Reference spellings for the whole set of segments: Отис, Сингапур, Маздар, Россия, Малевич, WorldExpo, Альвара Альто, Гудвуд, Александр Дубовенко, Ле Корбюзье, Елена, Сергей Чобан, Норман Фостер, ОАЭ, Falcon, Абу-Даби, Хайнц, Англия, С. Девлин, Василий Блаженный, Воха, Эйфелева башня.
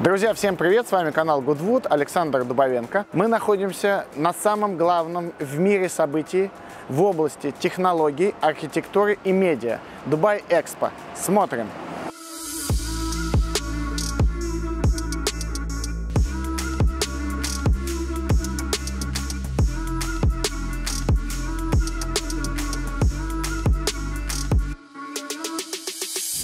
Друзья, всем привет! С вами канал Гудвуд, Александр Дубовенко. Мы находимся на самом главном в мире событии в области технологий, архитектуры и медиа – Dubai Expo. Смотрим!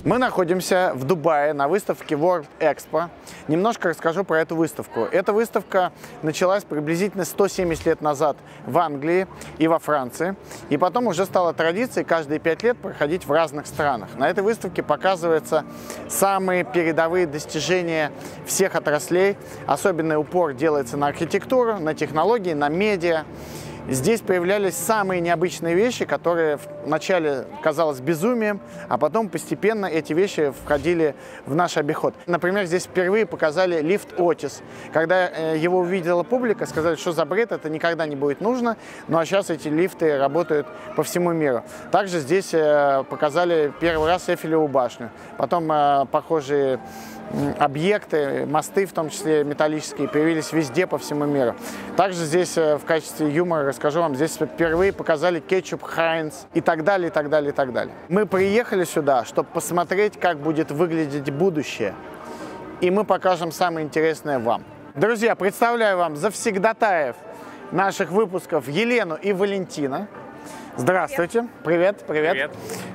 Мы находимся в Дубае на выставке WorldExpo. Немножко расскажу про эту выставку. Эта выставка началась приблизительно 170 лет назад в Англии и во Франции. И потом уже стала традицией каждые 5 лет проходить в разных странах. На этой выставке показываются самые передовые достижения всех отраслей. Особенный упор делается на архитектуру, на технологии, на медиа. Здесь появлялись самые необычные вещи, которые вначале казалось безумием, а потом постепенно эти вещи входили в наш обиход. Например, здесь впервые показали лифт Отис. Когда его увидела публика, сказали, что за бред, это никогда не будет нужно. Ну а сейчас эти лифты работают по всему миру. Также здесь показали первый раз Эйфелеву башню. Потом похожие объекты, мосты, в том числе металлические, появились везде по всему миру. Также здесь в качестве юмора расскажу вам, здесь впервые показали кетчуп Хайнц и так далее, и так далее, и так далее. Мы приехали сюда, чтобы посмотреть, как будет выглядеть будущее. И мы покажем самое интересное вам. Друзья, представляю вам завсегдатаев наших выпусков Елену и Валентина. Здравствуйте. Привет.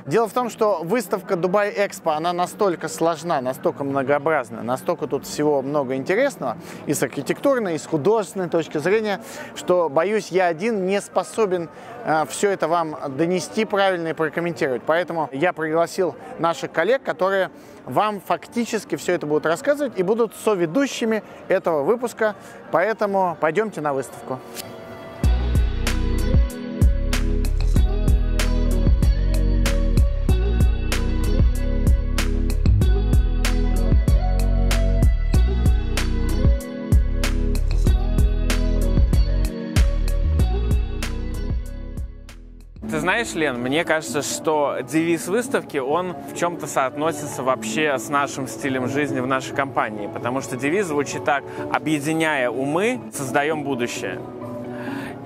Дело в том, что выставка Dubai Expo, она настолько сложна, настолько многообразна, настолько тут всего много интересного, и с архитектурной, и с художественной точки зрения, что, боюсь, я один не способен все это вам донести правильно и прокомментировать. Поэтому я пригласил наших коллег, которые вам фактически все это будут рассказывать и будут соведущими этого выпуска. Поэтому пойдемте на выставку. Знаешь, Лен, мне кажется, что девиз выставки, он в чем-то соотносится вообще с нашим стилем жизни в нашей компании, потому что девиз звучит так: объединяя умы, создаем будущее.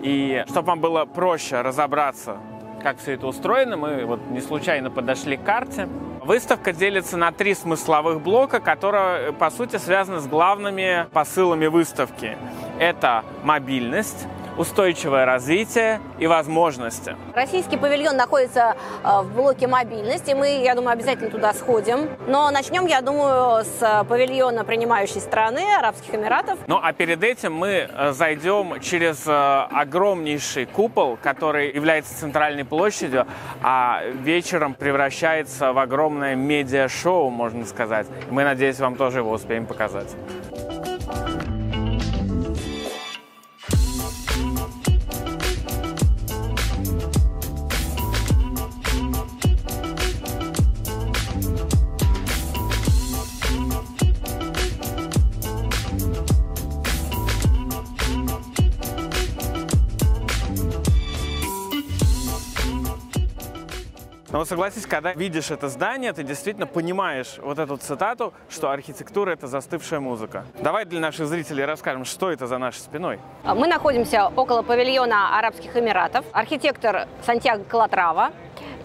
И чтобы вам было проще разобраться, как все это устроено, мы вот не случайно подошли к карте. Выставка делится на 3 смысловых блока, которые, по сути, связаны с главными посылами выставки. Это мобильность, устойчивое развитие и возможности. Российский павильон находится в блоке мобильности. Мы, я думаю, обязательно туда сходим. Но начнем, я думаю, с павильона принимающей страны, Арабских Эмиратов. Ну а перед этим мы зайдем через огромнейший купол, который является центральной площадью, а вечером превращается в огромное медиа-шоу, можно сказать. Мы, надеюсь, вам тоже его успеем показать. Но согласись, когда видишь это здание, ты действительно понимаешь вот эту цитату, что архитектура – это застывшая музыка. Давай для наших зрителей расскажем, что это за нашей спиной. Мы находимся около павильона Арабских Эмиратов. Архитектор Сантьяго Калатрава.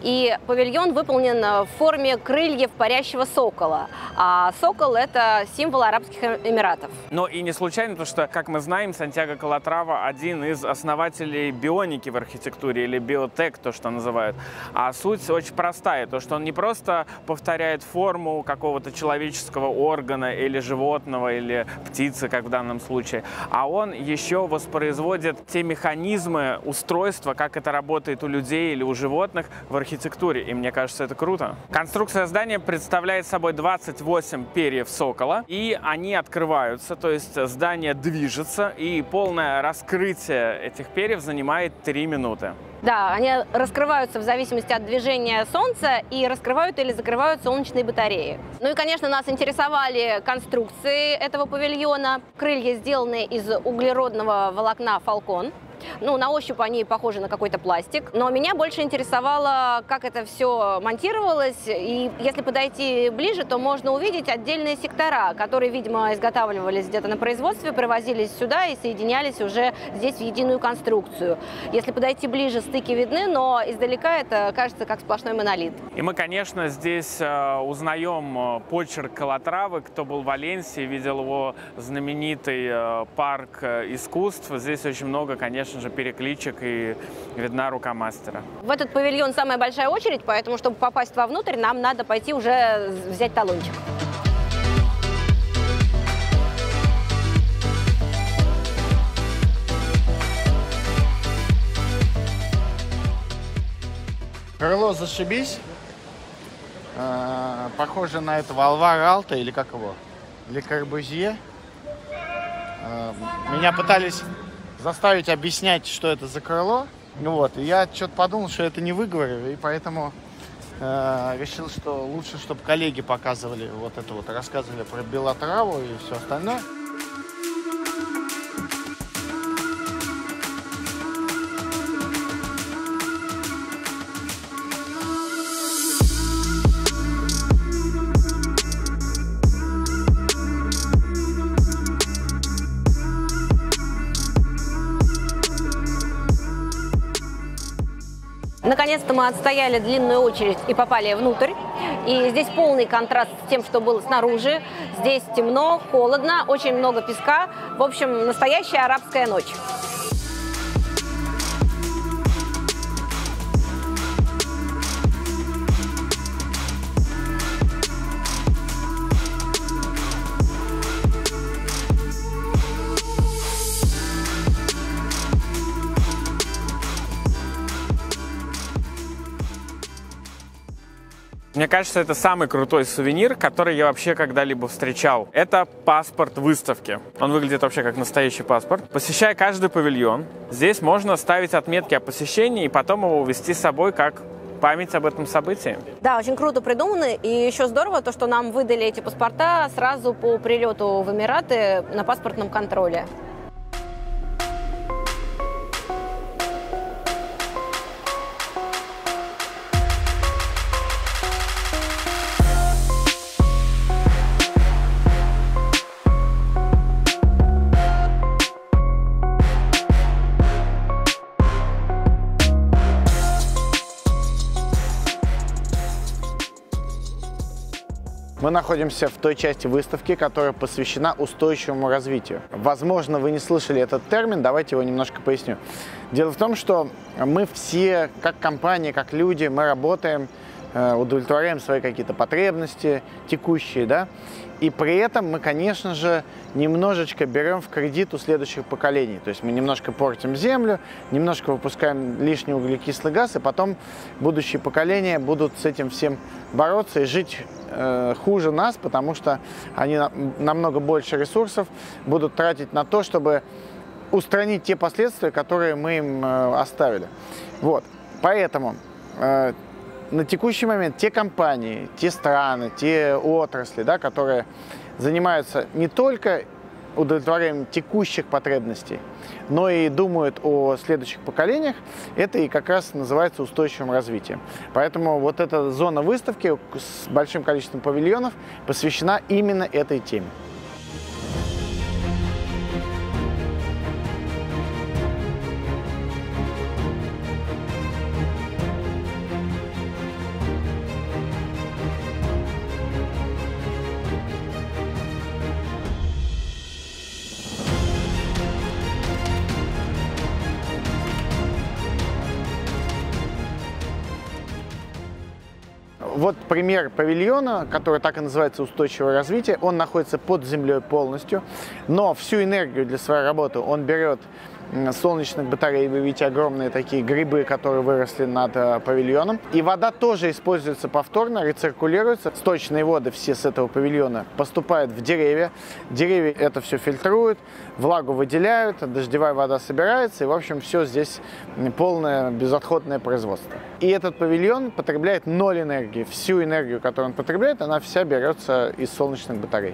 И павильон выполнен в форме крыльев парящего сокола. А сокол – это символ Арабских Эмиратов. Но и не случайно, потому что, как мы знаем, Сантьяго Калатрава – один из основателей бионики в архитектуре, или биотек, то, что называют. А суть очень простая, то, что он не просто повторяет форму какого-то человеческого органа или животного, или птицы, как в данном случае, а он еще воспроизводит те механизмы устройства, как это работает у людей или у животных в архитектуре, и мне кажется, это круто. Конструкция здания представляет собой 28 перьев сокола, и они открываются, то есть здание движется, и полное раскрытие этих перьев занимает 3 минуты. Да, они раскрываются в зависимости от движения Солнца и раскрывают или закрывают солнечные батареи. Ну и, конечно, нас интересовали конструкции этого павильона. Крылья сделаны из углеродного волокна Falcon. Ну, на ощупь они похожи на какой-то пластик. Но меня больше интересовало, как это все монтировалось. И если подойти ближе, то можно увидеть отдельные сектора, которые, видимо, изготавливались где-то на производстве, привозились сюда и соединялись уже здесь в единую конструкцию. Если подойти ближе, стыки видны, но издалека это кажется как сплошной монолит. И мы, конечно, здесь узнаем почерк Калатравы. Кто был в Валенсии, видел его знаменитый парк искусств. Здесь очень много, конечно же, перекличек и видна рука мастера. В этот павильон самая большая очередь, поэтому, чтобы попасть вовнутрь, нам надо пойти уже взять талончик. Крыло зашибись, похоже на этого Альвара Альто, или как его, Ле Корбюзье. Меня пытались заставить объяснять, что это за крыло, вот, и я что-то подумал, что это не выговорю, и поэтому решил, что лучше, чтобы коллеги показывали вот это вот, рассказывали про белотраву и все остальное. Наконец-то мы отстояли длинную очередь и попали внутрь. И здесь полный контраст с тем, что было снаружи. Здесь темно, холодно, очень много песка. В общем, настоящая арабская ночь. Мне кажется, это самый крутой сувенир, который я вообще когда-либо встречал. Это паспорт выставки. Он выглядит вообще как настоящий паспорт. Посещая каждый павильон, здесь можно ставить отметки о посещении и потом его увезти с собой как память об этом событии. Да, очень круто придумано. И еще здорово то, что нам выдали эти паспорта сразу по прилету в Эмираты на паспортном контроле. Мы находимся в той части выставки, которая посвящена устойчивому развитию. Возможно, вы не слышали этот термин, давайте его немножко поясню. Дело в том, что мы все, как компании, как люди, мы работаем, удовлетворяем свои какие-то потребности текущие, да, и при этом мы, конечно же, немножечко берем в кредит у следующих поколений. То есть мы немножко портим землю, немножко выпускаем лишний углекислый газ, и потом будущие поколения будут с этим всем бороться и жить хуже нас, потому что они намного больше ресурсов будут тратить на то, чтобы устранить те последствия, которые мы им оставили. Вот, поэтому на текущий момент те компании, те страны, те отрасли, да, которые занимаются не только удовлетворением текущих потребностей, но и думают о следующих поколениях, это и как раз называется устойчивым развитием. Поэтому вот эта зона выставки с большим количеством павильонов посвящена именно этой теме. Вот пример павильона, который так и называется «Устойчивое развитие». Он находится под землей полностью, но всю энергию для своей работы он берет солнечных батарей. Вы видите огромные такие грибы, которые выросли над павильоном. И вода тоже используется повторно, рециркулируется. Сточные воды все с этого павильона поступают в деревья. Деревья это все фильтруют, влагу выделяют, дождевая вода собирается. И, в общем, все здесь полное безотходное производство. И этот павильон потребляет 0 энергии. Всю энергию, которую он потребляет, она вся берется из солнечных батарей.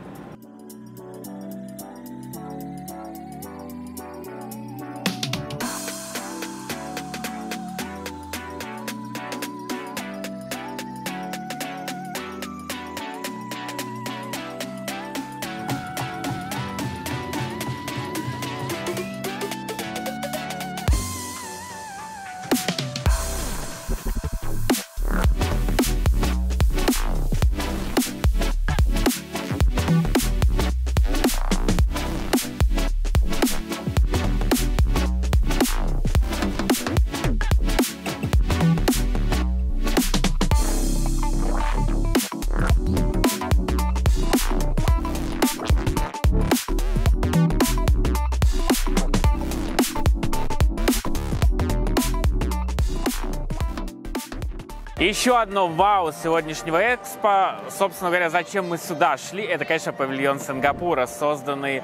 Еще одно вау сегодняшнего экспо, собственно говоря, зачем мы сюда шли, это, конечно, павильон Сингапура, созданный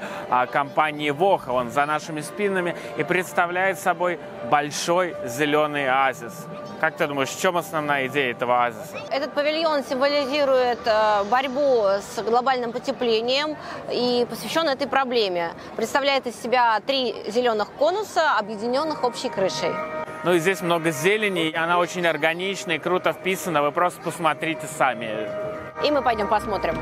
компанией Воха. Он за нашими спинами и представляет собой большой зеленый оазис. Как ты думаешь, в чем основная идея этого оазиса? Этот павильон символизирует борьбу с глобальным потеплением и посвящен этой проблеме. Представляет из себя 3 зеленых конуса, объединенных общей крышей. Ну и здесь много зелени, и она очень органичная и круто вписана. Вы просто посмотрите сами. И мы пойдем посмотрим.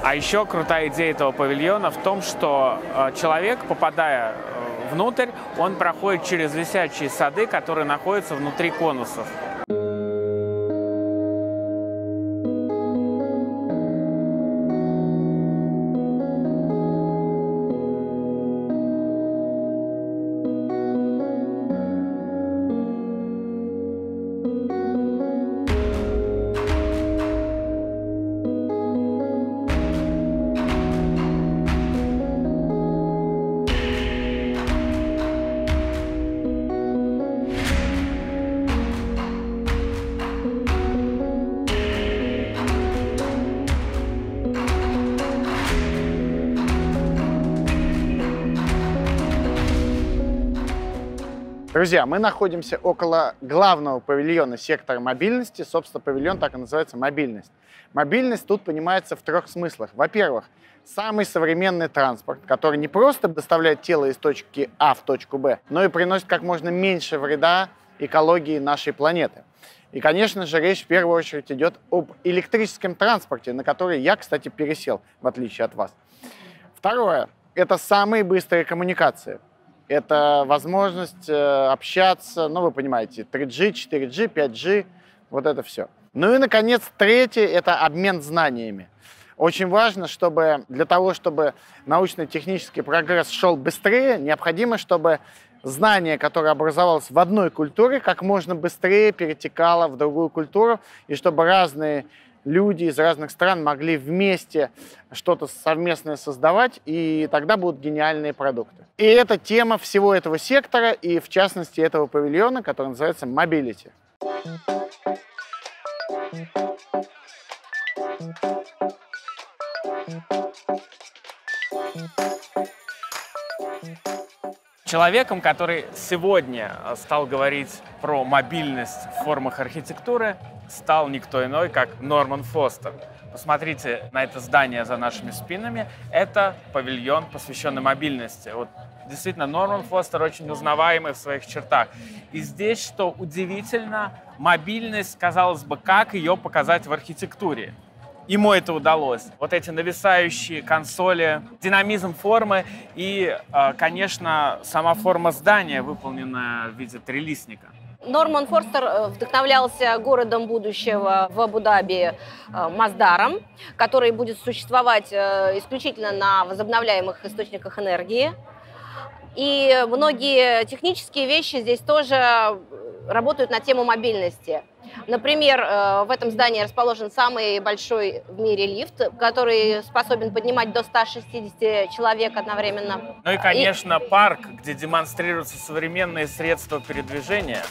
А еще крутая идея этого павильона в том, что человек, попадая внутрь, он проходит через висячие сады, которые находятся внутри конусов. Друзья, мы находимся около главного павильона сектора мобильности. Собственно, павильон так и называется «Мобильность». Мобильность тут понимается в 3 смыслах. Во-первых, самый современный транспорт, который не просто доставляет тело из точки А в точку Б, но и приносит как можно меньше вреда экологии нашей планеты. И, конечно же, речь в первую очередь идет об электрическом транспорте, на который я, кстати, пересел, в отличие от вас. Второе – это самые быстрые коммуникации. Это возможность общаться, ну, вы понимаете, 3G, 4G, 5G, вот это все. Ну и, наконец, третье – это обмен знаниями. Очень важно, чтобы для того, чтобы научно-технический прогресс шел быстрее, необходимо, чтобы знание, которое образовалось в одной культуре, как можно быстрее перетекало в другую культуру, и чтобы разные люди из разных стран могли вместе что-то совместное создавать, и тогда будут гениальные продукты. И это тема всего этого сектора, и в частности этого павильона, который называется «Мобилити». Человеком, который сегодня стал говорить про мобильность в формах архитектуры, стал никто иной, как Норман Фостер. Посмотрите на это здание за нашими спинами. Это павильон, посвященный мобильности. Вот, действительно, Норман Фостер очень узнаваемый в своих чертах. И здесь, что удивительно, мобильность, казалось бы, как ее показать в архитектуре. Ему это удалось. Вот эти нависающие консоли, динамизм формы и, конечно, сама форма здания, выполненная в виде трилистника. Норман Фостер вдохновлялся городом будущего в Абу-Даби Маздаром, который будет существовать исключительно на возобновляемых источниках энергии. И многие технические вещи здесь тоже работают на тему мобильности. Например, в этом здании расположен самый большой в мире лифт, который способен поднимать до 160 человек одновременно. Ну и, конечно, парк, где демонстрируются современные средства передвижения.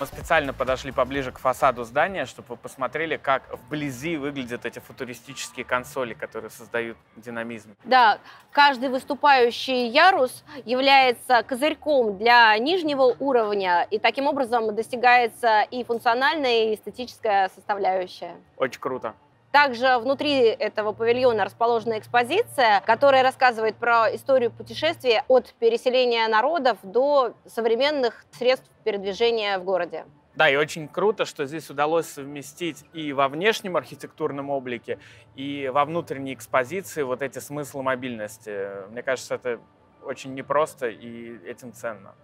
Специально подошли поближе к фасаду здания, чтобы вы посмотрели, как вблизи выглядят эти футуристические консоли, которые создают динамизм. Да, каждый выступающий ярус является козырьком для нижнего уровня, и таким образом достигается и функциональная, и эстетическая составляющая. Очень круто. Также внутри этого павильона расположена экспозиция, которая рассказывает про историю путешествий от переселения народов до современных средств передвижения в городе. Да, и очень круто, что здесь удалось совместить и во внешнем архитектурном облике, и во внутренней экспозиции вот эти смыслы мобильности. Мне кажется, это очень непросто и этим ценно.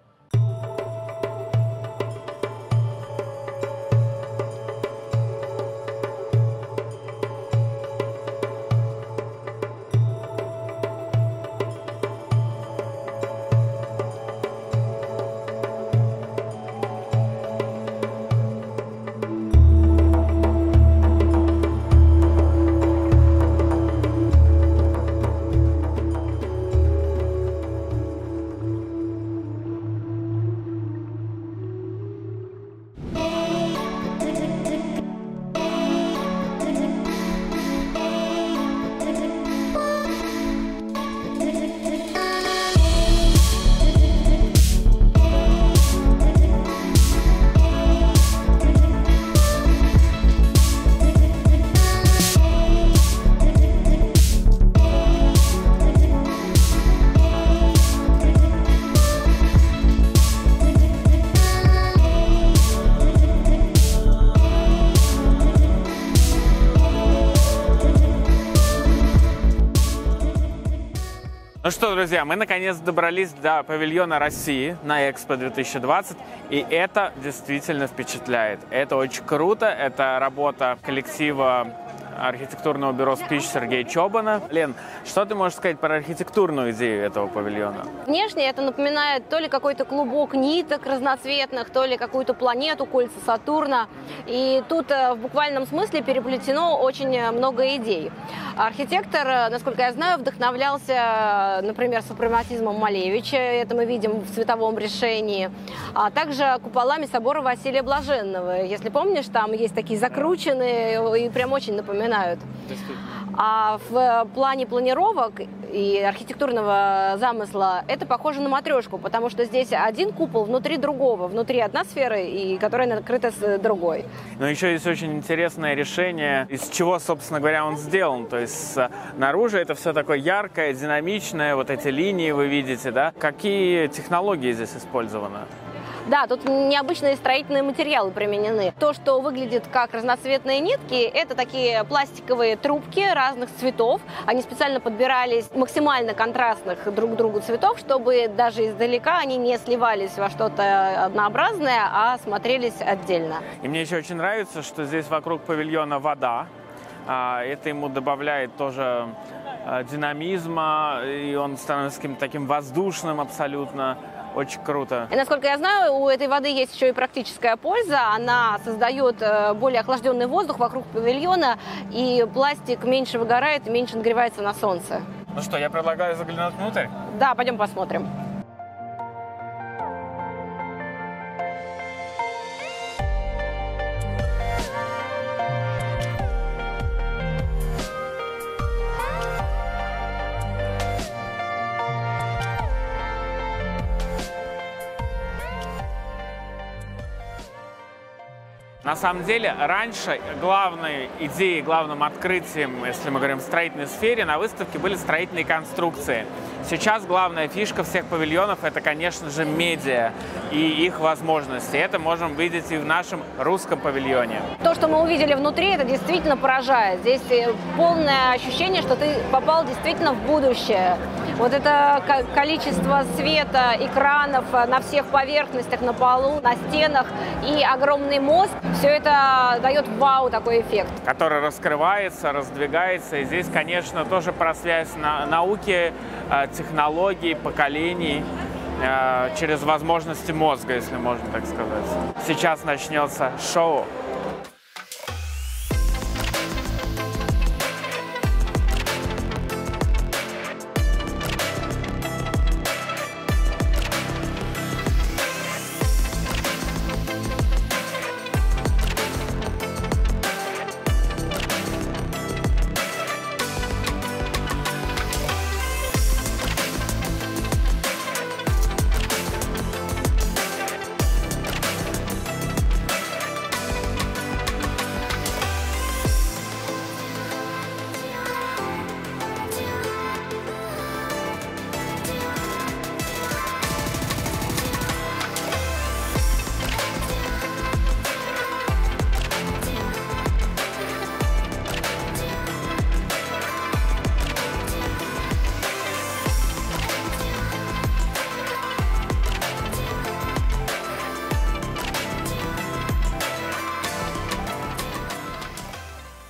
Ну что, друзья, мы наконец добрались до павильона России на Экспо 2020, и это действительно впечатляет. Это очень круто, это работа коллектива архитектурного бюро «Спич» Сергея Чобана. Лен, что ты можешь сказать про архитектурную идею этого павильона? Внешне это напоминает то ли какой-то клубок ниток разноцветных, то ли какую-то планету, кольца Сатурна. И тут в буквальном смысле переплетено очень много идей. Архитектор, насколько я знаю, вдохновлялся, например, супрематизмом Малевича, это мы видим в цветовом решении, а также куполами собора Василия Блаженного. Если помнишь, там есть такие закрученные и прям очень напоминают. А в плане планировок и архитектурного замысла это похоже на матрешку, потому что здесь один купол внутри другого, внутри одна сфера, и которая накрыта с другой. Но еще есть очень интересное решение, из чего, собственно говоря, он сделан. То есть наружу это все такое яркое, динамичное, вот эти линии вы видите, да? Какие технологии здесь использованы? Да, тут необычные строительные материалы применены. То, что выглядит как разноцветные нитки, это такие пластиковые трубки разных цветов. Они специально подбирались максимально контрастных друг к другу цветов, чтобы даже издалека они не сливались во что-то однообразное, а смотрелись отдельно. И мне еще очень нравится, что здесь вокруг павильона вода. Это ему добавляет тоже динамизма, и он становится каким-то таким воздушным абсолютно. Очень круто. И, насколько я знаю, у этой воды есть еще и практическая польза. Она создает более охлажденный воздух вокруг павильона, и пластик меньше выгорает, меньше нагревается на солнце. Ну что, я предлагаю заглянуть внутрь? Да, пойдем посмотрим. На самом деле, раньше главной идеей, главным открытием, если мы говорим о строительной сфере, на выставке были строительные конструкции. Сейчас главная фишка всех павильонов – это, конечно же, медиа и их возможности. Это можем видеть и в нашем русском павильоне. То, что мы увидели внутри, это действительно поражает. Здесь полное ощущение, что ты попал действительно в будущее. Вот это количество света, экранов на всех поверхностях, на полу, на стенах и огромный мост. Все это дает вау такой эффект. Который раскрывается, раздвигается. И здесь, конечно, тоже про связь науки, технологий, поколений через возможности мозга, если можно так сказать. Сейчас начнется шоу.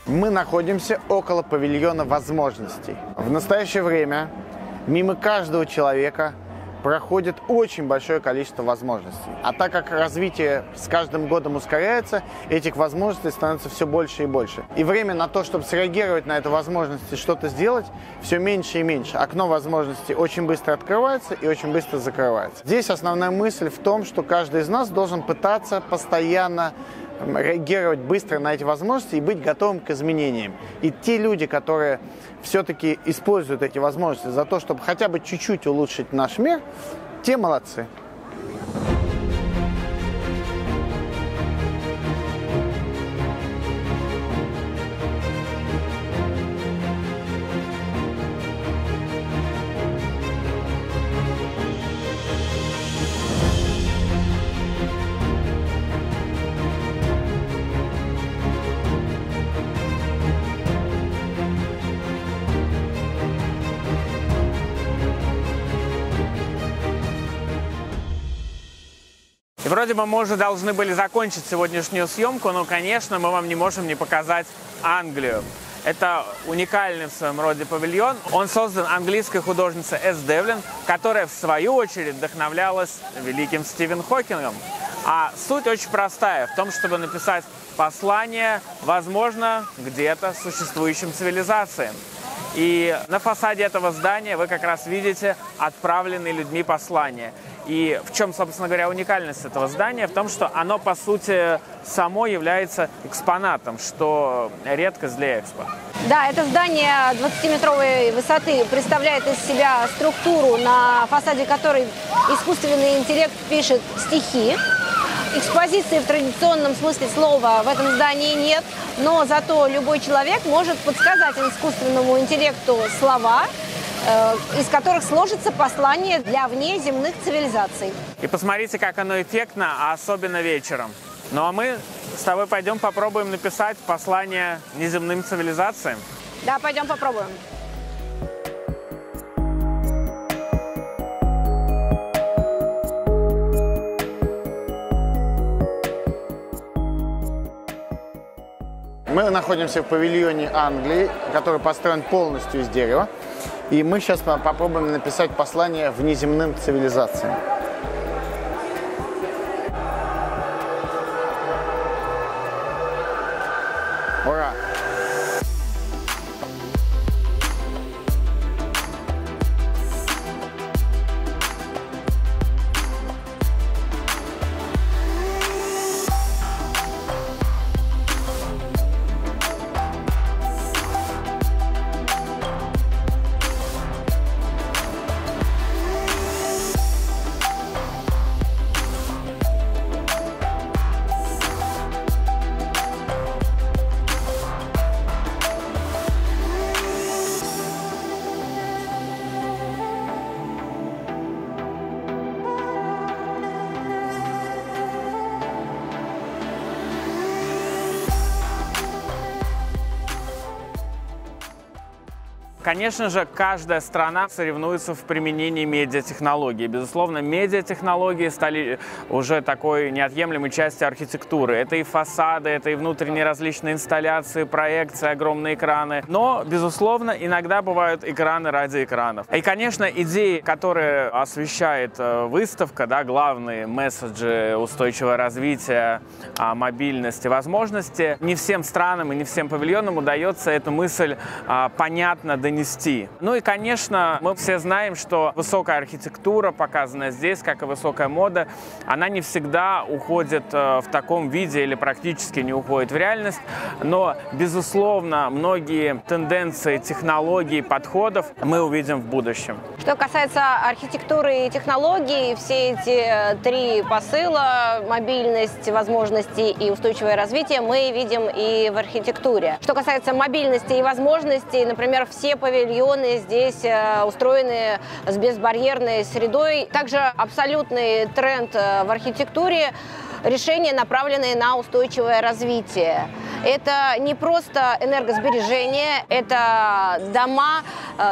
Мы находимся около павильона возможностей. В настоящее время мимо каждого человека проходит очень большое количество возможностей. А так как развитие с каждым годом ускоряется, этих возможностей становится все больше и больше. И время на то, чтобы среагировать на эту возможность и что-то сделать, все меньше и меньше. Окно возможностей очень быстро открывается и очень быстро закрывается. Здесь основная мысль в том, что каждый из нас должен пытаться постоянно реагировать быстро на эти возможности и быть готовым к изменениям. И те люди, которые все-таки используют эти возможности за то, чтобы хотя бы чуть-чуть улучшить наш мир, те молодцы. И вроде бы мы уже должны были закончить сегодняшнюю съемку, но, конечно, мы вам не можем не показать Англию. Это уникальный в своем роде павильон. Он создан английской художницей С. Девлин, которая, в свою очередь, вдохновлялась великим Стивен Хокингом. А суть очень простая в том, чтобы написать послание, возможно, где-то существующим цивилизациям. И на фасаде этого здания вы как раз видите отправленные людьми послания. И в чем, собственно говоря, уникальность этого здания? В том, что оно, по сути, само является экспонатом, что редкость для экспо. Да, это здание 20-метровой высоты представляет из себя структуру, на фасаде которой искусственный интеллект пишет стихи. Экспозиции в традиционном смысле слова в этом здании нет, но зато любой человек может подсказать искусственному интеллекту слова, из которых сложится послание для внеземных цивилизаций. И посмотрите, как оно эффектно, а особенно вечером. Ну а мы с тобой пойдем попробуем написать послание неземным цивилизациям. Да, пойдем попробуем. Мы находимся в павильоне Англии, который построен полностью из дерева. И мы сейчас попробуем написать послание внеземным цивилизациям. Ура! Конечно же, каждая страна соревнуется в применении медиатехнологий. Безусловно, медиатехнологии стали уже такой неотъемлемой частью архитектуры. Это и фасады, это и внутренние различные инсталляции, проекции, огромные экраны. Но, безусловно, иногда бывают экраны ради экранов. И, конечно, идеи, которые освещает выставка, да, главные месседжи устойчивого развития, мобильности, возможности, не всем странам и не всем павильонам удается эту мысль понятно донести. Ну и, конечно, мы все знаем, что высокая архитектура, показанная здесь, как и высокая мода, она не всегда уходит в таком виде или практически не уходит в реальность. Но, безусловно, многие тенденции, технологии, подходов мы увидим в будущем. Что касается архитектуры и технологий, все эти три посыла – мобильность, возможности и устойчивое развитие – мы видим и в архитектуре. Что касается мобильности и возможностей, например, все павильоны здесь устроены с безбарьерной средой. Также абсолютный тренд в архитектуре – решения, направленные на устойчивое развитие. Это не просто энергосбережение, это дома,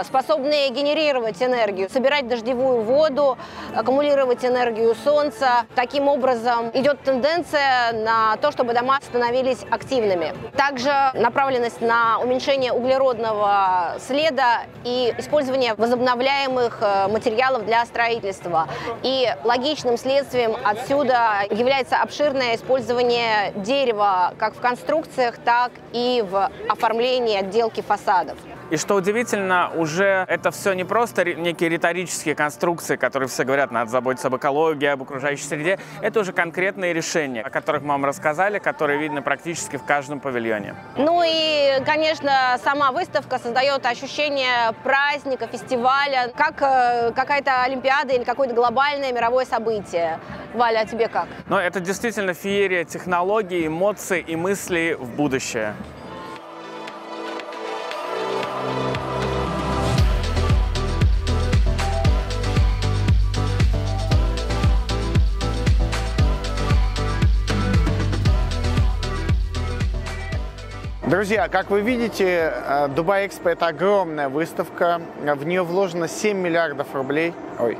способные генерировать энергию, собирать дождевую воду, аккумулировать энергию солнца. Таким образом, идет тенденция на то, чтобы дома становились активными. Также направленность на уменьшение углеродного следа и использование возобновляемых материалов для строительства. И логичным следствием отсюда является обширное использование дерева как в конструкциях, так и в оформлении отделки фасадов. И что удивительно, уже это все не просто некие риторические конструкции, которые все говорят, надо заботиться об экологии, об окружающей среде. Это уже конкретные решения, о которых мы вам рассказали, которые видно практически в каждом павильоне. Ну и, конечно, сама выставка создает ощущение праздника, фестиваля, как какая-то олимпиада или какое-то глобальное мировое событие. Валя, а тебе как? Ну, это действительно феерия технологий, эмоций и мыслей в будущее. Друзья, как вы видите, Dubai Expo – это огромная выставка, в нее вложено 7 миллиардов рублей. Ой,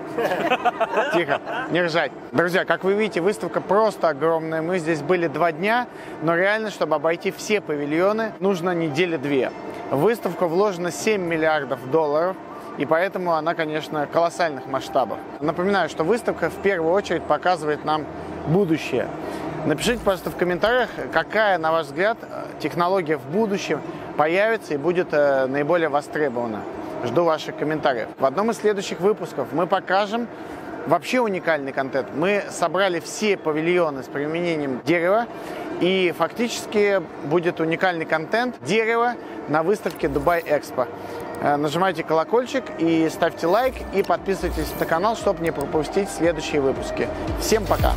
тихо, не ржать. Друзья, как вы видите, выставка просто огромная, мы здесь были 2 дня, но реально, чтобы обойти все павильоны, нужно недели 2. В выставку вложено 7 миллиардов долларов. И поэтому она, конечно, колоссальных масштабов. Напоминаю, что выставка в первую очередь показывает нам будущее. Напишите, пожалуйста, в комментариях, какая, на ваш взгляд, технология в будущем появится и будет наиболее востребована. Жду ваших комментариев. В одном из следующих выпусков мы покажем вообще уникальный контент. Мы собрали все павильоны с применением дерева, и фактически будет уникальный контент дерева на выставке Dubai Expo. Нажимайте колокольчик и ставьте лайк, и подписывайтесь на канал, чтобы не пропустить следующие выпуски. Всем пока!